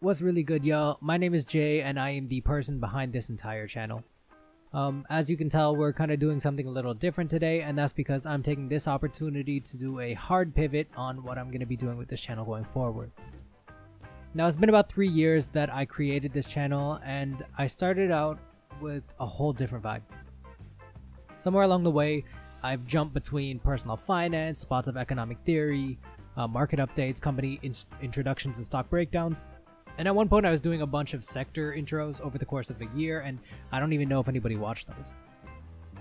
What's really good, y'all? My name is Jay, and I am the person behind this entire channel. As you can tell, we're kind of doing something a little different today, and that's because I'm taking this opportunity to do a hard pivot on what I'm going to be doing with this channel going forward. Now, it's been about 3 years that I created this channel, and I started out with a whole different vibe. Somewhere along the way, I've jumped between personal finance, spots of economic theory, market updates, company introductions and stock breakdowns. And at one point I was doing a bunch of sector intros over the course of a year, and I don't even know if anybody watched those.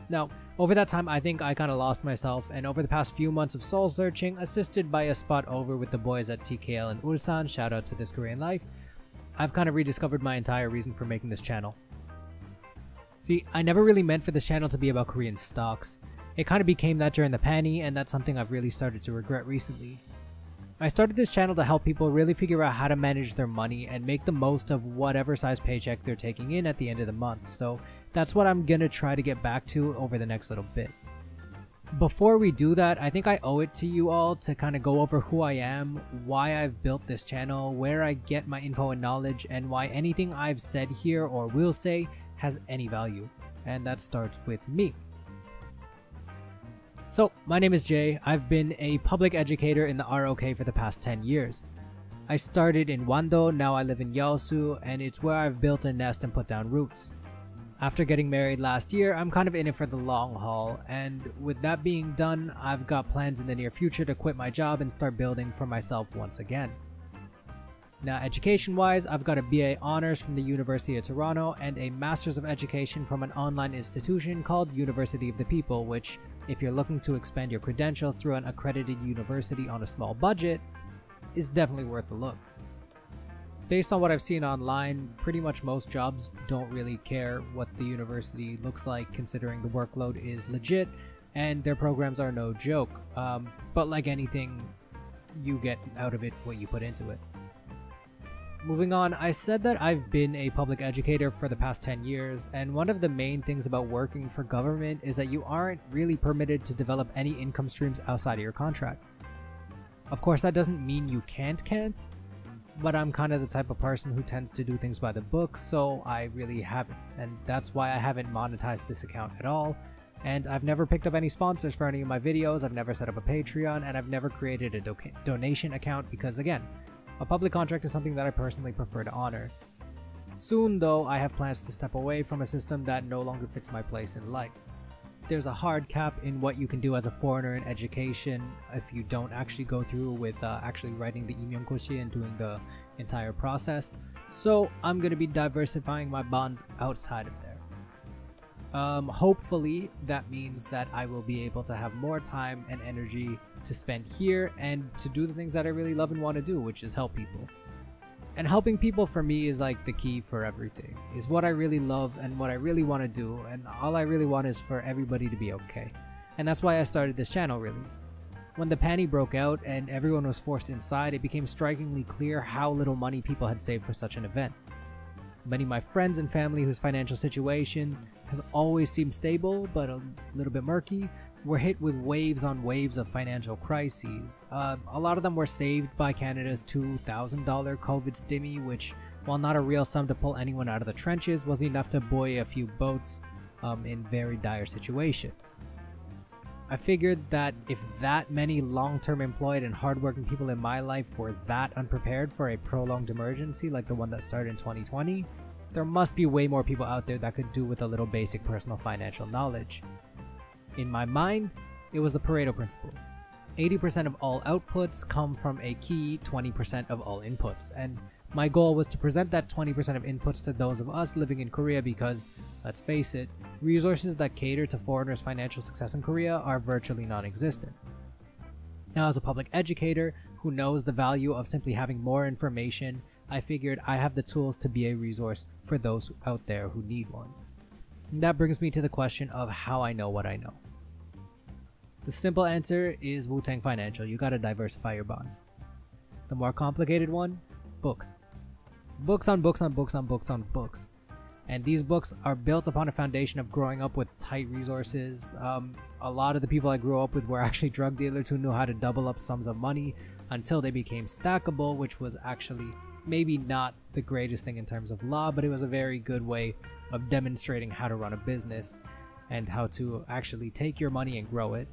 Now, over that time I think I kind of lost myself, and over the past few months of soul searching, assisted by a spot over with the boys at TKL in Ulsan, shout out to This Korean Life, I've kind of rediscovered my entire reason for making this channel. See, I never really meant for this channel to be about Korean stocks. It kind of became that during the pandemic, and that's something I've really started to regret recently. I started this channel to help people really figure out how to manage their money and make the most of whatever size paycheck they're taking in at the end of the month, so that's what I'm gonna try to get back to over the next little bit. Before we do that, I think I owe it to you all to kind of go over who I am, why I've built this channel, where I get my info and knowledge, and why anything I've said here or will say has any value. And that starts with me. So, my name is Jay. I've been a public educator in the ROK for the past 10 years. I started in Wando, now I live in Yeosu, and it's where I've built a nest and put down roots. After getting married last year, I'm kind of in it for the long haul, and with that being done, I've got plans in the near future to quit my job and start building for myself once again. Now, education-wise, I've got a BA Honors from the University of Toronto and a Master's of Education from an online institution called University of the People, which, if you're looking to expand your credentials through an accredited university on a small budget, it's definitely worth a look. Based on what I've seen online, pretty much most jobs don't really care what the university looks like, considering the workload is legit and their programs are no joke. But like anything, you get out of it what you put into it. Moving on, I said that I've been a public educator for the past 10 years, and one of the main things about working for government is that you aren't really permitted to develop any income streams outside of your contract. Of course, that doesn't mean you can't, but I'm kind of the type of person who tends to do things by the book, so I really haven't, and that's why I haven't monetized this account at all, and I've never picked up any sponsors for any of my videos, I've never set up a Patreon, and I've never created a donation account because, again, a public contract is something that I personally prefer to honor. Soon though, I have plans to step away from a system that no longer fits my place in life. There's a hard cap in what you can do as a foreigner in education if you don't actually go through with actually writing the 임용고시 and doing the entire process, so I'm going to be diversifying my bonds outside of there. Hopefully, that means that I will be able to have more time and energy to spend here and to do the things that I really love and want to do, which is help people. And helping people for me is like the key for everything. It's what I really love and what I really want to do, and all I really want is for everybody to be okay. And that's why I started this channel, really. When the pandemic broke out and everyone was forced inside, it became strikingly clear how little money people had saved for such an event. Many of my friends and family whose financial situation has always seemed stable but a little bit murky were hit with waves on waves of financial crises. A lot of them were saved by Canada's $2,000 COVID stimmy, which, while not a real sum to pull anyone out of the trenches, was enough to buoy a few boats in very dire situations. I figured that if that many long-term employed and hard-working people in my life were that unprepared for a prolonged emergency like the one that started in 2020, there must be way more people out there that could do with a little basic personal financial knowledge. In my mind, it was the Pareto Principle. 80% of all outputs come from a key 20% of all inputs, and my goal was to present that 20% of inputs to those of us living in Korea because, let's face it, resources that cater to foreigners' financial success in Korea are virtually non-existent. Now, as a public educator who knows the value of simply having more information, I figured I have the tools to be a resource for those out there who need one. And that brings me to the question of how I know what I know. The simple answer is Wu-Tang Financial. You gotta diversify your bonds. The more complicated one? Books. Books on books on books on books on books. And these books are built upon a foundation of growing up with tight resources. A lot of the people I grew up with were actually drug dealers who knew how to double up sums of money until they became stackable, which was actually maybe not the greatest thing in terms of law, but it was a very good way of demonstrating how to run a business and how to actually take your money and grow it.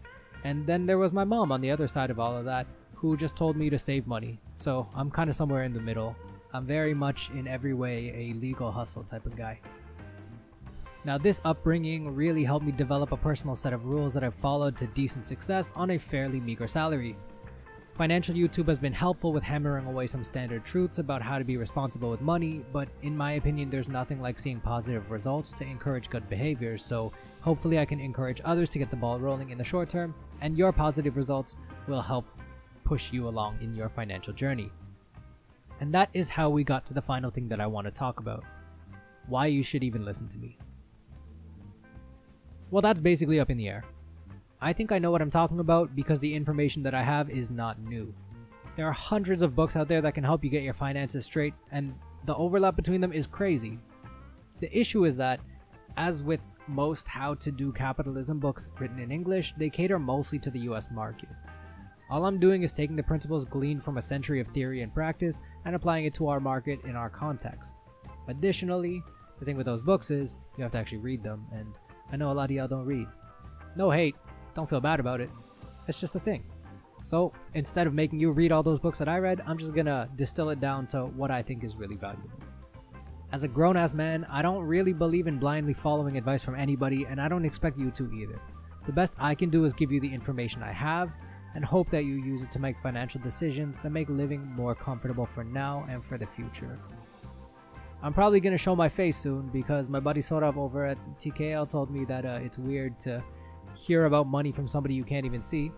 And then there was my mom on the other side of all of that, who just told me to save money. So I'm kind of somewhere in the middle. I'm very much in every way a legal hustle type of guy. Now, this upbringing really helped me develop a personal set of rules that I've followed to decent success on a fairly meager salary. Financial YouTube has been helpful with hammering away some standard truths about how to be responsible with money, but in my opinion, there's nothing like seeing positive results to encourage good behavior, so hopefully I can encourage others to get the ball rolling in the short term, and your positive results will help push you along in your financial journey. And that is how we got to the final thing that I want to talk about: why you should even listen to me. Well, that's basically up in the air. I think I know what I'm talking about because the information that I have is not new. There are hundreds of books out there that can help you get your finances straight, and the overlap between them is crazy. The issue is that, as with most how-to-do capitalism books written in English, they cater mostly to the US market. All I'm doing is taking the principles gleaned from a century of theory and practice and applying it to our market in our context. Additionally, the thing with those books is you have to actually read them, and I know a lot of y'all don't read. No hate. Don't feel bad about it. It's just a thing. So instead of making you read all those books that I read, I'm just gonna distill it down to what I think is really valuable. As a grown-ass man, I don't really believe in blindly following advice from anybody, and I don't expect you to either. The best I can do is give you the information I have and hope that you use it to make financial decisions that make living more comfortable for now and for the future. I'm probably gonna show my face soon because my buddy Sorav over at TKL told me that it's weird to hear about money from somebody you can't even see.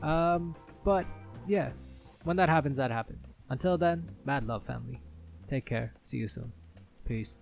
But yeah, when that happens, that happens. Until then, mad love, family. Take care. See you soon. Peace.